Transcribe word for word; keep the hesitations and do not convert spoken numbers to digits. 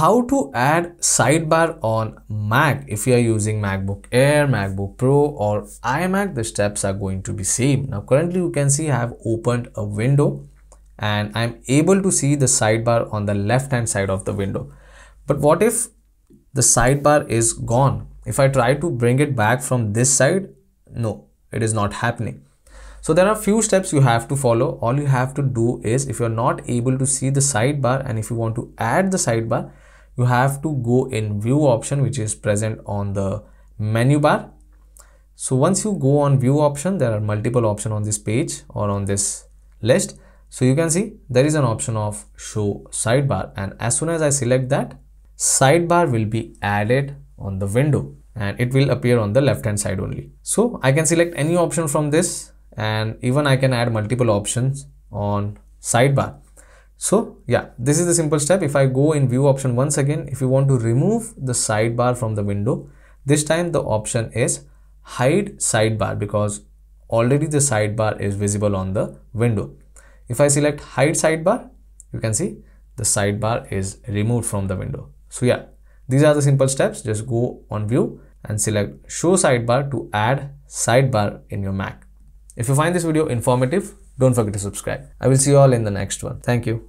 how to add sidebar on Mac. If you are using MacBook Air, MacBook Pro or iMac, the steps are going to be same. Now currently you can see I have opened a window and I'm able to see the sidebar on the left hand side of the window. But what if the sidebar is gone? If I try to bring it back from this side, no, it is not happening. So there are few steps you have to follow. All you have to do is, if you're not able to see the sidebar and if you want to add the sidebar, you have to go in view option, which is present on the menu bar. So once you go on view option, there are multiple options on this page or on this list. So you can see there is an option of show sidebar. And as soon as I select that, sidebar will be added on the window and it will appear on the left hand side only. So I can select any option from this. And even I can add multiple options on sidebar. So yeah, this is the simple step. If I go in view option once again, if you want to remove the sidebar from the window, this time the option is hide sidebar because already the sidebar is visible on the window. If I select hide sidebar, you can see the sidebar is removed from the window. So yeah, these are the simple steps. Just go on view and select show sidebar to add sidebar in your Mac. If you find this video informative, don't forget to subscribe. I will see you all in the next one. Thank you.